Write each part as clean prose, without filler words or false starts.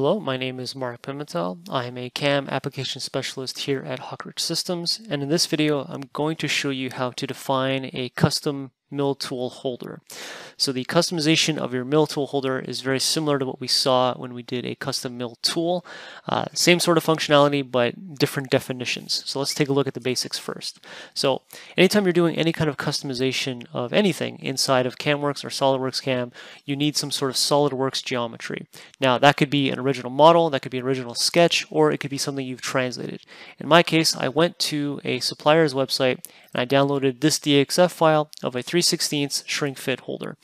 Hello, my name is Mark Pimentel. I am a CAM application specialist here at Hawk Ridge Systems, and in this video I'm going to show you how to define a custom mill tool holder. So the customization of your mill tool holder is very similar to what we saw when we did a custom mill tool. Same sort of functionality, but different definitions. So let's take a look at the basics first. So anytime you're doing any kind of customization of anything inside of CamWorks or SolidWorks CAM, you need some sort of SolidWorks geometry. Now that could be an original model, that could be an original sketch, or it could be something you've translated. In my case, I went to a supplier's website and I downloaded this DXF file of a 3/16 shrink fit holder,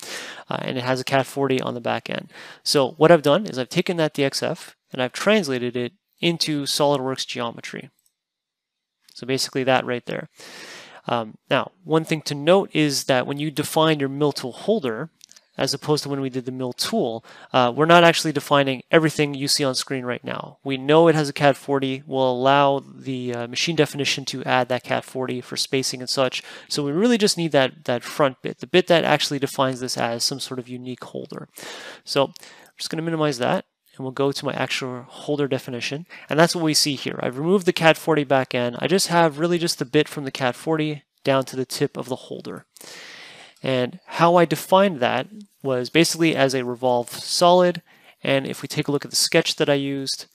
and it has a CAT40 on the back end. So what I've done is I've taken that DXF and I've translated it into SolidWorks geometry. So basically that right there. Now, one thing to note is that when you define your mill tool holder, as opposed to when we did the mill tool, we're not actually defining everything you see on screen right now. We know it has a CAT40. We'll allow the machine definition to add that CAT40 for spacing and such. So we really just need that front bit, the bit that actually defines this as some sort of unique holder. So I'm just going to minimize that, and we'll go to my actual holder definition. And that's what we see here. I've removed the CAT40 back end. I just have really just the bit from the CAT40 down to the tip of the holder. And how I defined that was basically as a revolved solid. And if we take a look at the sketch that I used,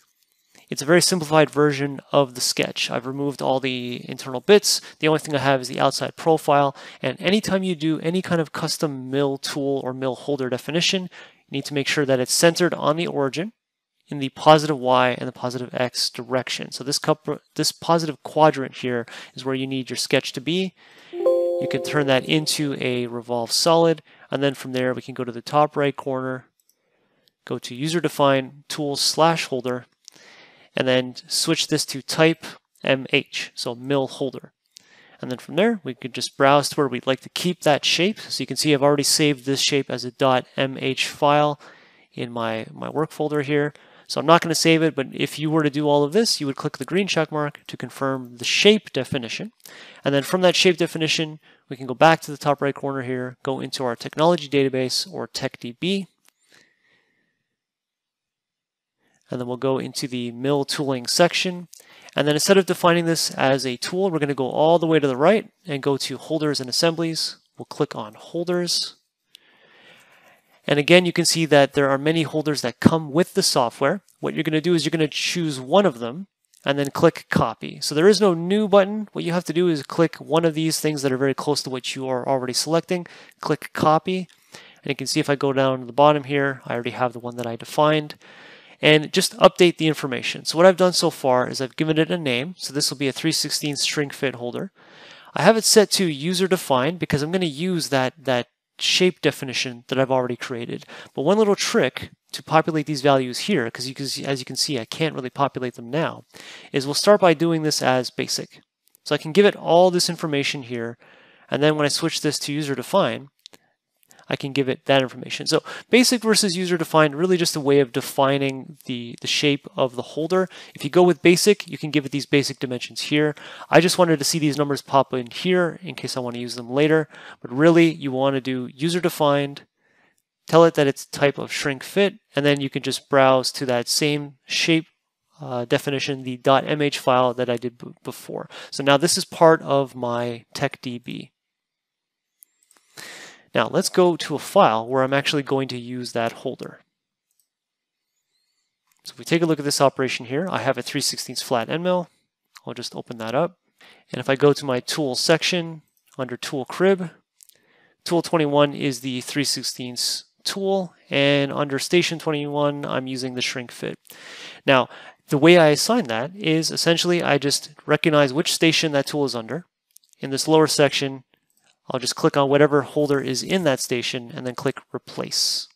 it's a very simplified version of the sketch. I've removed all the internal bits. The only thing I have is the outside profile. And anytime you do any kind of custom mill tool or mill holder definition, you need to make sure that it's centered on the origin in the positive Y and the positive X direction. So this positive quadrant here is where you need your sketch to be. You can turn that into a revolved solid, and then from there we can go to the top right corner, go to user define tools / holder, and then switch this to type MH, so mill holder. And then from there we could just browse to where we'd like to keep that shape. So you can see I've already saved this shape as a .mh file in my work folder here. So I'm not going to save it, but if you were to do all of this, you would click the green check mark to confirm the shape definition. And then from that shape definition, we can go back to the top right corner here, go into our technology database or TechDB. And then we'll go into the mill tooling section. And then instead of defining this as a tool, we're going to go all the way to the right and go to holders and assemblies. We'll click on holders. And again, you can see that there are many holders that come with the software. What you're going to do is you're going to choose one of them and then click copy. So there is no new button. What you have to do is click one of these things that are very close to what you are already selecting, click copy. And you can see if I go down to the bottom here, I already have the one that I defined. And just update the information. So what I've done so far is I've given it a name. So this will be a 3/16 shrink fit holder. I have it set to user defined because I'm going to use that shape definition that I've already created. But one little trick to populate these values here, because as you can see, I can't really populate them now, is we'll start by doing this as basic. So I can give it all this information here, and then when I switch this to user define, I can give it that information. So basic versus user defined, really just a way of defining the shape of the holder. If you go with basic, you can give it these basic dimensions here. I just wanted to see these numbers pop in here in case I want to use them later. But really, you want to do user defined, tell it that it's type of shrink fit, and then you can just browse to that same shape definition, the .mh file that I did before. So now this is part of my TechDB. Now let's go to a file where I'm actually going to use that holder. So if we take a look at this operation here, I have a 3/16 flat end mill. I'll just open that up. And if I go to my tool section under tool crib, tool 21 is the 3/16 tool, and under station 21, I'm using the shrink fit. Now, the way I assign that is essentially I just recognize which station that tool is under. In this lower section, I'll just click on whatever holder is in that station and then click replace.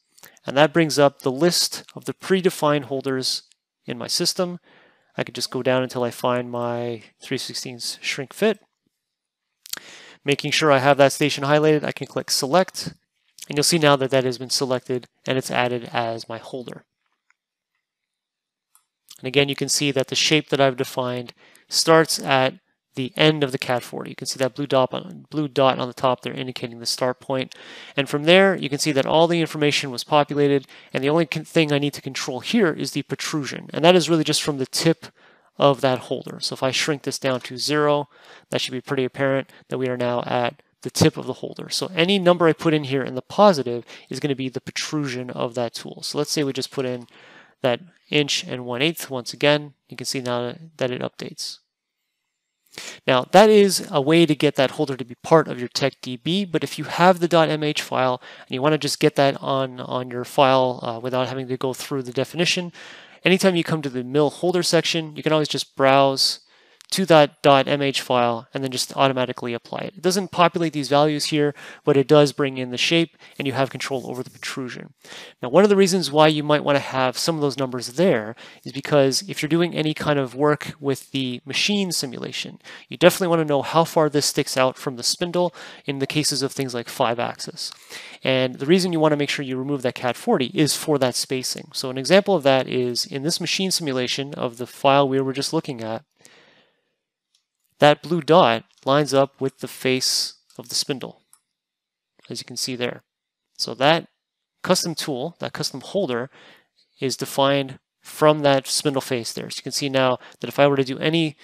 And that brings up the list of the predefined holders in my system. I could just go down until I find my 3/16 shrink fit. Making sure I have that station highlighted, I can click select. And you'll see now that that has been selected and it's added as my holder. And again, you can see that the shape that I've defined starts at the end of the CAT40. You can see that blue dot on the top there indicating the start point. And from there, you can see that all the information was populated, and the only thing I need to control here is the protrusion. And that is really just from the tip of that holder. So if I shrink this down to 0, that should be pretty apparent that we are now at the tip of the holder. So any number I put in here in the positive is going to be the protrusion of that tool. So let's say we just put in that inch and 1/8 once again. You can see now that it updates. Now, that is a way to get that holder to be part of your TechDB, but if you have the .mh file and you want to just get that on your file without having to go through the definition, anytime you come to the mill holder section, you can always just browse to that .mh file and then just automatically apply it. It doesn't populate these values here, but it does bring in the shape, and you have control over the protrusion. Now, one of the reasons why you might want to have some of those numbers there is because if you're doing any kind of work with the machine simulation, you definitely want to know how far this sticks out from the spindle in the cases of things like 5-axis. And the reason you want to make sure you remove that CAT40 is for that spacing. So an example of that is in this machine simulation of the file we were just looking at, that blue dot lines up with the face of the spindle, as you can see there. So that custom tool, that custom holder, is defined from that spindle face there. So you can see now that if I were to do any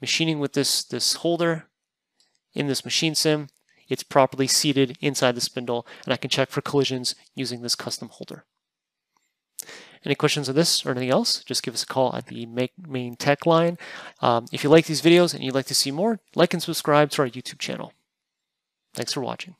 machining with this holder in this machine sim, it's properly seated inside the spindle, and I can check for collisions using this custom holder. Any questions on this or anything else, just give us a call at the main tech line. If you like these videos and you'd like to see more, like and subscribe to our YouTube channel. Thanks for watching.